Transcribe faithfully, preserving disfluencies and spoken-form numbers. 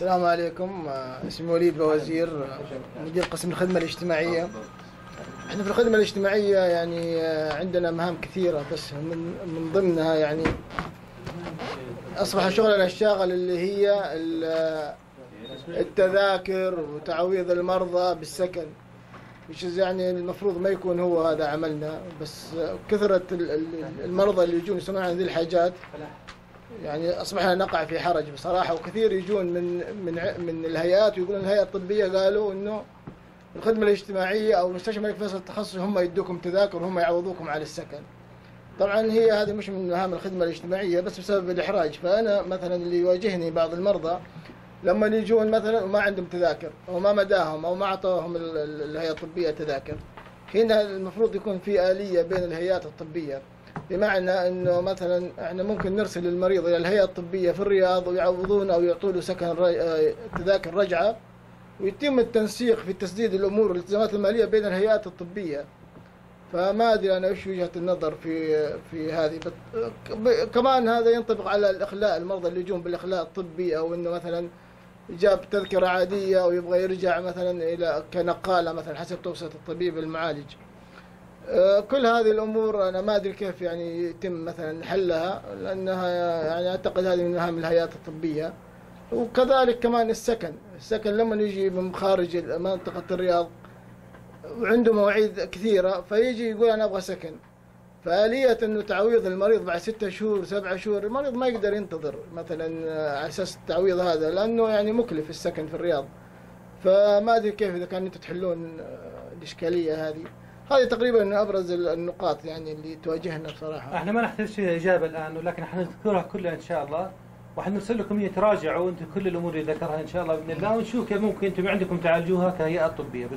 السلام عليكم. اسمي وليد بوزير، مدير قسم الخدمة الاجتماعية. احنا في الخدمة الاجتماعية يعني عندنا مهام كثيرة، بس من من ضمنها يعني اصبح شغلنا الشاغل اللي هي التذاكر وتعويض المرضى بالسكن، which is يعني المفروض ما يكون هو هذا عملنا، بس كثرة المرضى اللي يجون يسمعون عن ذي الحاجات يعني اصبحنا نقع في حرج بصراحه. وكثير يجون من من من الهيئات ويقولون الهيئه الطبيه قالوا انه الخدمه الاجتماعيه او مستشفى الملك فيصل التخصصي هم يدوكم تذاكر وهم يعوضوكم على السكن. طبعا هي هذه مش من مهام الخدمه الاجتماعيه بس بسبب الاحراج. فانا مثلا اللي يواجهني بعض المرضى لما يجون مثلا وما عندهم تذاكر او ما مداهم او ما اعطوهم الهيئه الطبيه تذاكر، هنا المفروض يكون في آلية بين الهيئات الطبيه، بمعنى انه مثلا احنا ممكن نرسل المريض الى الهيئه الطبيه في الرياض ويعوضونه او يعطوا له سكن تذاكر رجعه، ويتم التنسيق في تسديد الامور والالتزامات الماليه بين الهيئات الطبيه. فما ادري انا ايش وجهه النظر في في هذه. كمان هذا ينطبق على الاخلاء، المرضى اللي يجون بالاخلاء الطبي او انه مثلا جاب تذكره عاديه ويبغى يرجع مثلا الى كنقاله مثلا حسب توصيه الطبيب المعالج. كل هذه الامور انا ما ادري كيف يعني يتم مثلا حلها، لانها يعني اعتقد هذه من مهام الهيئات الطبيه. وكذلك كمان السكن، السكن لما يجي من خارج منطقه الرياض وعنده مواعيد كثيره فيجي يقول انا ابغى سكن، فآلية انه تعويض المريض بعد ستة شهور سبعة شهور المريض ما يقدر ينتظر مثلا على اساس التعويض هذا، لانه يعني مكلف السكن في الرياض. فما ادري كيف اذا كان انتم تحلون الاشكاليه هذه. هذه تقريبا من ابرز النقاط يعني اللي تواجهنا بصراحه. احنا ما نحتاج فيها اجابه الان، ولكن حنذكرها كلها ان شاء الله، وحنرسل لكم ان تراجعوا انتم كل الامور اللي ذكرها ان شاء الله باذن الله، ونشوف كيف ممكن انتم عندكم تعالجوها كهيئه طبيه.